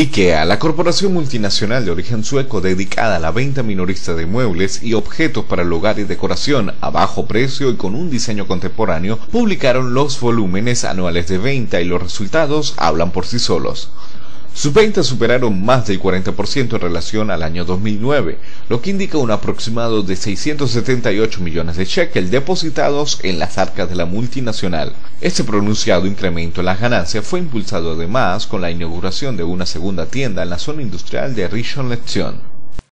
IKEA, la corporación multinacional de origen sueco dedicada a la venta minorista de muebles y objetos para el hogar y decoración a bajo precio y con un diseño contemporáneo, publicaron los volúmenes anuales de venta y los resultados hablan por sí solos. Sus ventas superaron más del 40% en relación al año 2009, lo que indica un aproximado de 678 millones de shekel depositados en las arcas de la multinacional. Este pronunciado incremento en las ganancias fue impulsado además con la inauguración de una segunda tienda en la zona industrial de Rishon Lezion.